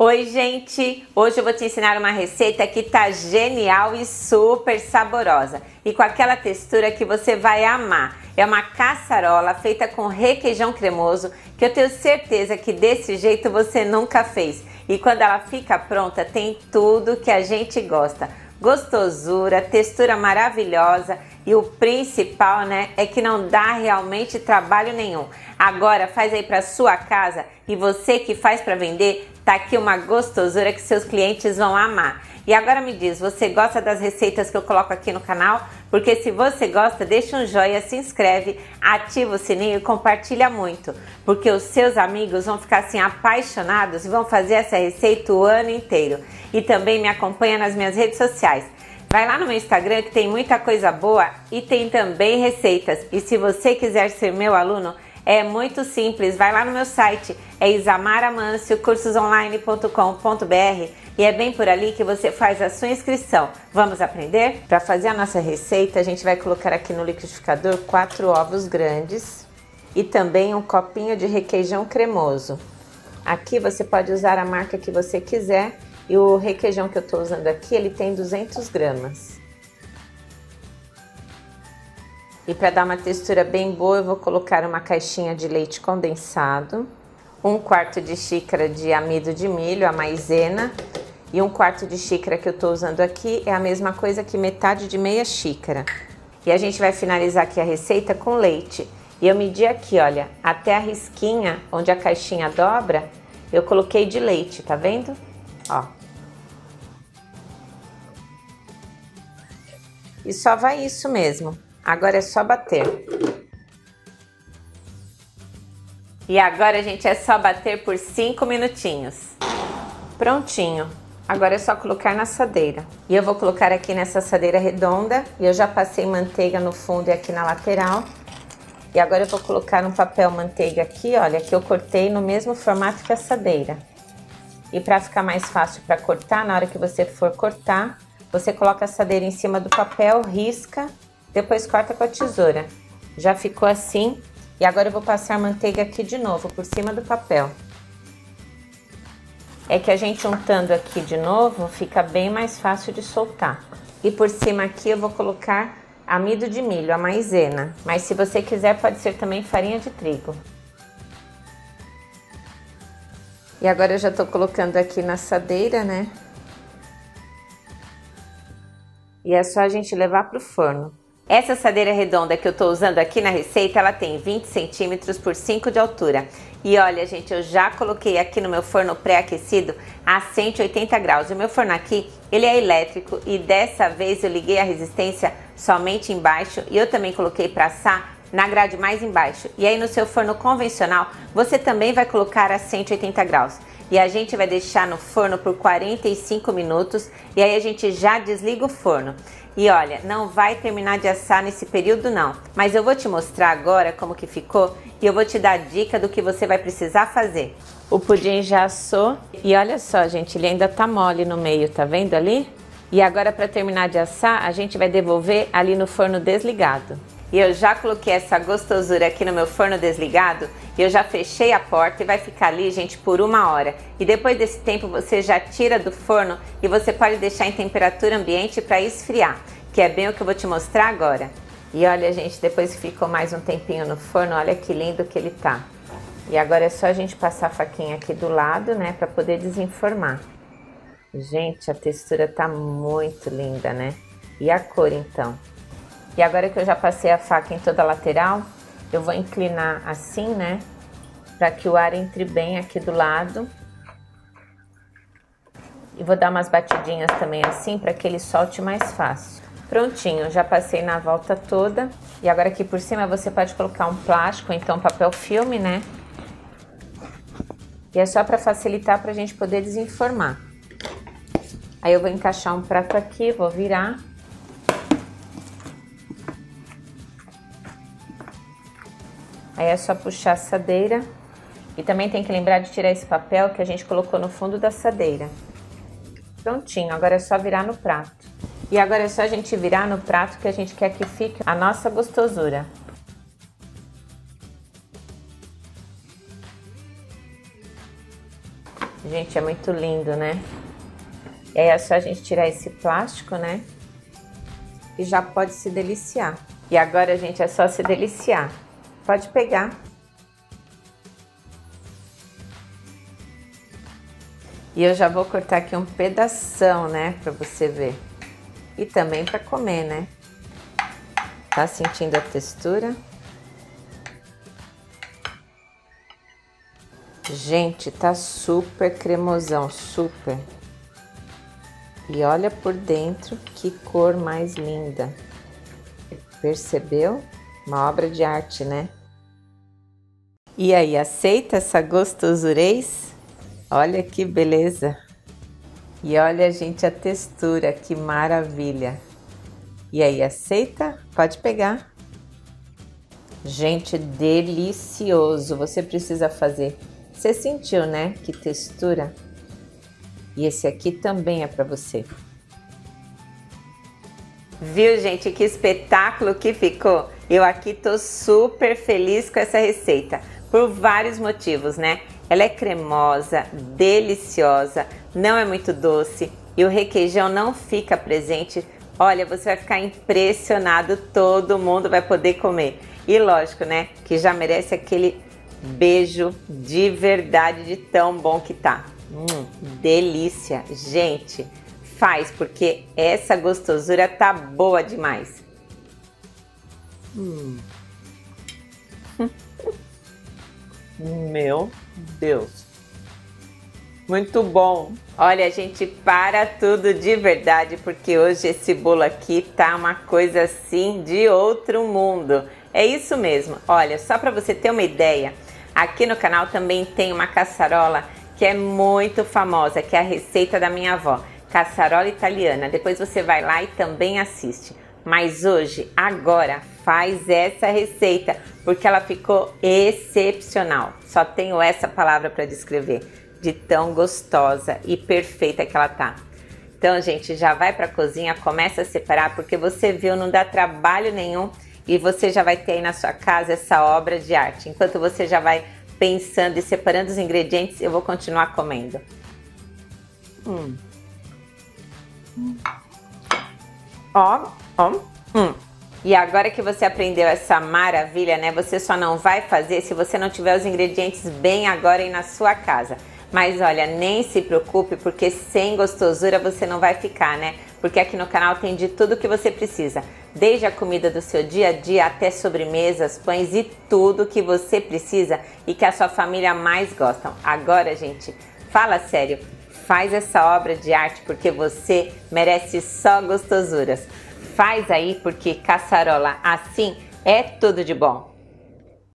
Oi gente, hoje eu vou te ensinar uma receita que tá genial e super saborosa e com aquela textura que você vai amar. É uma caçarola feita com requeijão cremoso que eu tenho certeza que desse jeito você nunca fez. E quando ela fica pronta tem tudo que a gente gosta. Gostosura, textura maravilhosa e o principal, né, é que não dá realmente trabalho nenhum. Agora faz aí para sua casa e você que faz para vender, tá aqui uma gostosura que seus clientes vão amar. E agora me diz, você gosta das receitas que eu coloco aqui no canal? Porque se você gosta, deixa um joinha, se inscreve, ativa o sininho e compartilha muito, porque os seus amigos vão ficar assim apaixonados e vão fazer essa receita o ano inteiro. E também me acompanha nas minhas redes sociais. Vai lá no meu Instagram que tem muita coisa boa e tem também receitas. E se você quiser ser meu aluno, é muito simples. Vai lá no meu site, é isamaramanciocursosonline.com.br e é bem por ali que você faz a sua inscrição. Vamos aprender? Para fazer a nossa receita, a gente vai colocar aqui no liquidificador 4 ovos grandes e também um copinho de requeijão cremoso. Aqui você pode usar a marca que você quiser. E o requeijão que eu estou usando aqui, ele tem 200 gramas. E para dar uma textura bem boa, eu vou colocar uma caixinha de leite condensado, 1/4 de xícara de amido de milho, a maisena, e 1/4 de xícara que eu estou usando aqui é a mesma coisa que metade de meia xícara. E a gente vai finalizar aqui a receita com leite. E eu medi aqui, olha, até a risquinha onde a caixinha dobra, eu coloquei de leite, tá vendo? Ó. E só vai isso mesmo. Agora é só bater. E agora, gente, é só bater por 5 minutinhos. Prontinho. Agora é só colocar na assadeira. E eu vou colocar aqui nessa assadeira redonda. E eu já passei manteiga no fundo e aqui na lateral. E agora eu vou colocar um papel manteiga aqui, olha, que eu cortei no mesmo formato que a assadeira. E para ficar mais fácil para cortar, na hora que você for cortar, você coloca a assadeira em cima do papel, risca, depois corta com a tesoura. Já ficou assim. E agora eu vou passar a manteiga aqui de novo, por cima do papel. É que a gente untando aqui de novo, fica bem mais fácil de soltar. E por cima aqui eu vou colocar amido de milho, a maisena. Mas se você quiser, pode ser também farinha de trigo. E agora eu já tô colocando aqui na assadeira, né? E é só a gente levar pro forno. Essa assadeira redonda que eu tô usando aqui na receita, ela tem 20 centímetros por 5 de altura. E olha, gente, eu já coloquei aqui no meu forno pré-aquecido a 180 graus. O meu forno aqui, ele é elétrico e dessa vez eu liguei a resistência somente embaixo e eu também coloquei pra assar na grade mais embaixo. E aí no seu forno convencional, você também vai colocar a 180 graus. E a gente vai deixar no forno por 45 minutos e aí a gente já desliga o forno. E olha, não vai terminar de assar nesse período não, mas eu vou te mostrar agora como que ficou e eu vou te dar a dica do que você vai precisar fazer. O pudim já assou e olha só, gente, ele ainda tá mole no meio, tá vendo ali? E agora para terminar de assar, a gente vai devolver ali no forno desligado. E eu já coloquei essa gostosura aqui no meu forno desligado e eu já fechei a porta e vai ficar ali, gente, por 1 hora. E depois desse tempo você já tira do forno e você pode deixar em temperatura ambiente para esfriar, que é bem o que eu vou te mostrar agora. E olha, gente, depois que ficou mais um tempinho no forno, olha que lindo que ele tá. E agora é só a gente passar a faquinha aqui do lado, né, para poder desenformar. Gente, a textura tá muito linda, né? E a cor, então? E agora que eu já passei a faca em toda a lateral, eu vou inclinar assim, né? Para que o ar entre bem aqui do lado. E vou dar umas batidinhas também assim, para que ele solte mais fácil. Prontinho, já passei na volta toda. E agora aqui por cima você pode colocar um plástico, então papel filme, né? E é só para facilitar para a gente poder desenformar. Aí eu vou encaixar um prato aqui, vou virar. Aí é só puxar a assadeira e também tem que lembrar de tirar esse papel que a gente colocou no fundo da assadeira. Prontinho, agora é só virar no prato. E agora é só a gente virar no prato que a gente quer que fique a nossa gostosura. Gente, é muito lindo, né? E aí é só a gente tirar esse plástico, né? E já pode se deliciar. E agora, gente, é só se deliciar. Pode pegar. E eu já vou cortar aqui um pedação, né? Pra você ver. E também pra comer, né? Tá sentindo a textura? Gente, tá super cremosão, super. E olha por dentro que cor mais linda. Percebeu? Uma obra de arte, né? E aí, aceita essa gostosurez? Olha que beleza! E olha, gente, a textura, que maravilha! E aí, aceita? Pode pegar. Gente, delicioso! Você precisa fazer. Você sentiu, né? Que textura! E esse aqui também é para você. Viu, gente? Que espetáculo que ficou! Eu aqui tô super feliz com essa receita, por vários motivos, né? Ela é cremosa, deliciosa, não é muito doce e o requeijão não fica presente. Olha, você vai ficar impressionado, todo mundo vai poder comer. E lógico, né, que já merece aquele beijo de verdade de tão bom que tá. Delícia! Gente, faz, porque essa gostosura tá boa demais. Meu Deus! Muito bom! Olha, gente, para tudo de verdade, porque hoje esse bolo aqui tá uma coisa assim de outro mundo. É isso mesmo. Olha, só para você ter uma ideia, aqui no canal também tem uma caçarola que é muito famosa, que é a receita da minha avó, caçarola italiana. Depois você vai lá e também assiste. Mas hoje, agora, faz essa receita, porque ela ficou excepcional. Só tenho essa palavra para descrever. De tão gostosa e perfeita que ela tá. Então, gente, já vai pra cozinha, começa a separar, porque você viu, não dá trabalho nenhum e você já vai ter aí na sua casa essa obra de arte. Enquanto você já vai pensando e separando os ingredientes, eu vou continuar comendo. E agora que você aprendeu essa maravilha, né? Você só não vai fazer se você não tiver os ingredientes bem agora aí na sua casa. Mas olha, nem se preocupe, porque sem gostosura você não vai ficar, né? Porque aqui no canal tem de tudo que você precisa. Desde a comida do seu dia a dia até sobremesas, pães e tudo que você precisa e que a sua família mais gosta. Agora, gente, fala sério. Faz essa obra de arte, porque você merece só gostosuras. Faz aí, porque caçarola assim é tudo de bom.